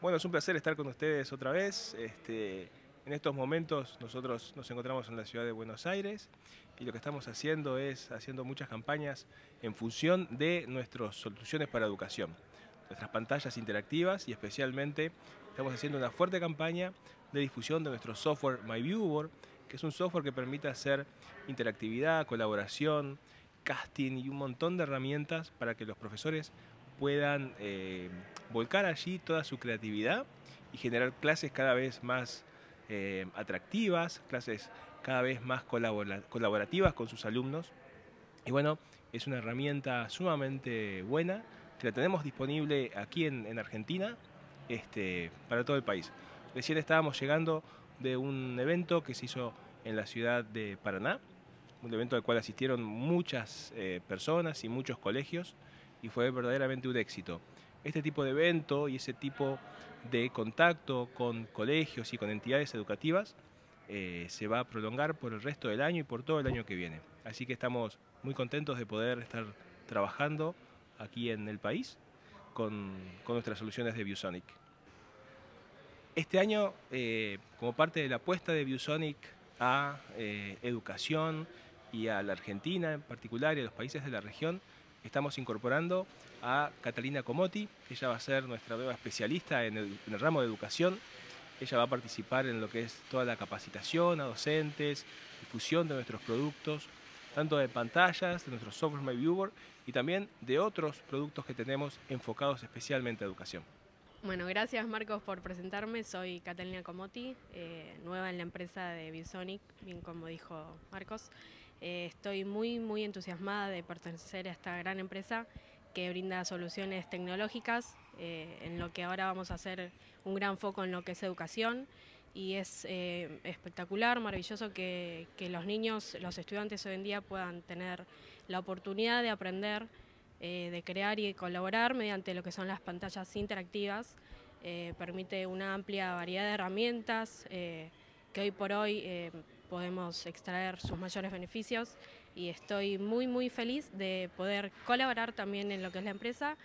Bueno, es un placer estar con ustedes otra vez. En estos momentos nosotros nos encontramos en la ciudad de Buenos Aires y lo que estamos haciendo es haciendo muchas campañas en función de nuestras soluciones para educación, nuestras pantallas interactivas, y especialmente estamos haciendo una fuerte campaña de difusión de nuestro software MyViewBoard, que es un software que permite hacer interactividad, colaboración, casting y un montón de herramientas para que los profesores puedan volcar allí toda su creatividad y generar clases cada vez más atractivas, clases cada vez más colaborativas con sus alumnos. Y bueno, es una herramienta sumamente buena que la tenemos disponible aquí en Argentina para todo el país. Recién estábamos llegando de un evento que se hizo en la ciudad de Paraná, un evento al cual asistieron muchas personas y muchos colegios, y fue verdaderamente un éxito. Este tipo de evento y ese tipo de contacto con colegios y con entidades educativas se va a prolongar por el resto del año y por todo el año que viene. Así que estamos muy contentos de poder estar trabajando aquí en el país con nuestras soluciones de ViewSonic. Este año, como parte de la apuesta de ViewSonic a educación y a la Argentina en particular y a los países de la región, estamos incorporando a Catalina Comotti. Ella va a ser nuestra nueva especialista en el ramo de educación. Ella va a participar en lo que es toda la capacitación a docentes, difusión de nuestros productos, tanto de pantallas, de nuestro software MyViewBoard y también de otros productos que tenemos enfocados especialmente a educación. Bueno, gracias Marcos por presentarme. Soy Catalina Comotti, nueva en la empresa de ViewSonic, bien como dijo Marcos. Estoy muy entusiasmada de pertenecer a esta gran empresa que brinda soluciones tecnológicas, en lo que ahora vamos a hacer un gran foco en lo que es educación, y es espectacular, maravilloso que los niños, los estudiantes hoy en día puedan tener la oportunidad de aprender, de crear y colaborar mediante lo que son las pantallas interactivas. Permite una amplia variedad de herramientas que hoy por hoy podemos extraer sus mayores beneficios, y estoy muy feliz de poder colaborar también en lo que es la empresa